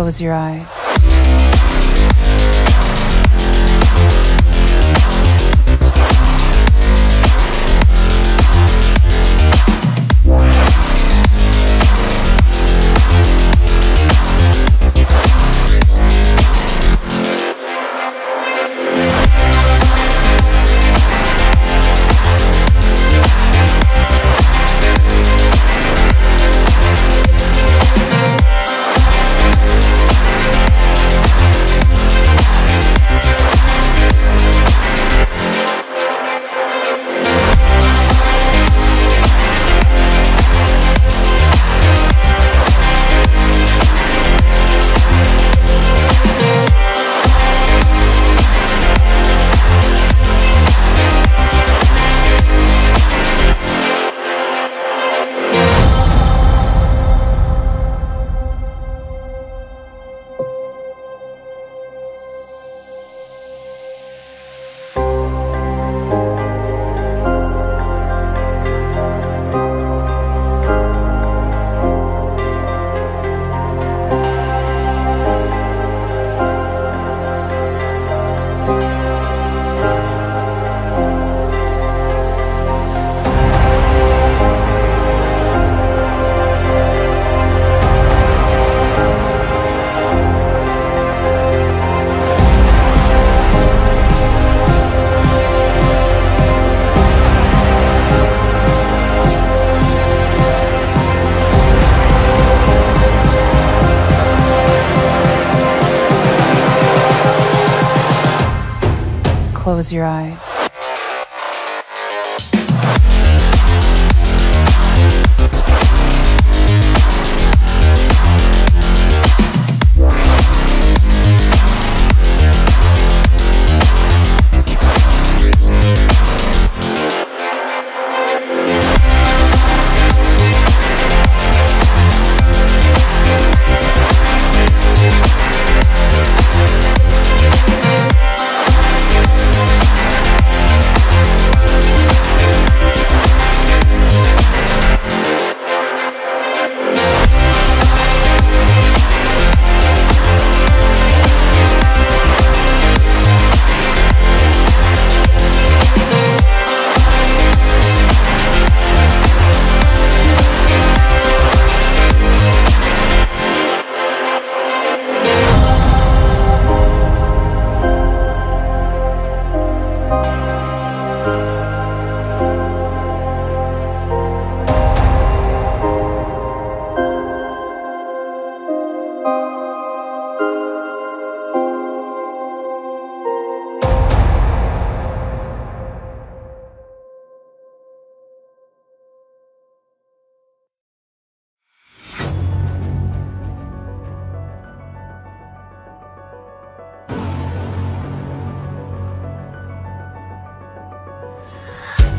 Close your eyes. Close your eyes.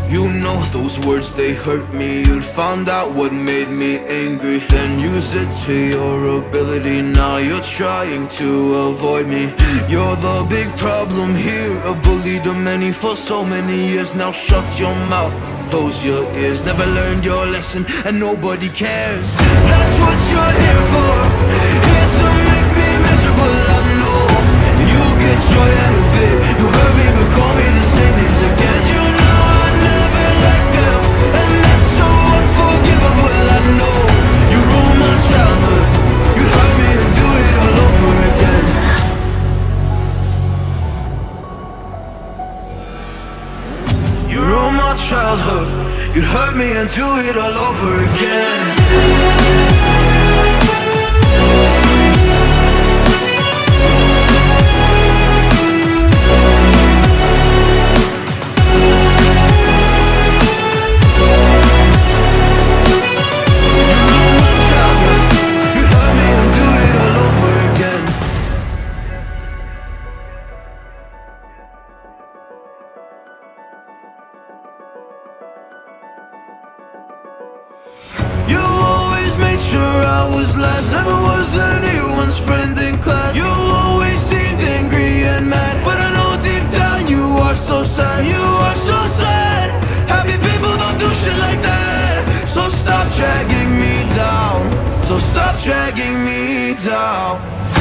You know those words, they hurt me. You'd found out what made me angry, then use it to your ability. Now you're trying to avoid me. You're the big problem here, a bully to many for so many years. Now shut your mouth, close your ears. Never learned your lesson and nobody cares. That's what you're here for, here to make me miserable. I know you get joy out of it. You heard me but call me the same names again. You know I never liked them, and that's so unforgivable. I know you ruined my childhood. You hurt me and do it all over again. You ruined my childhood. You hurt me and do it all over again. Dragging me down, so stop dragging me down.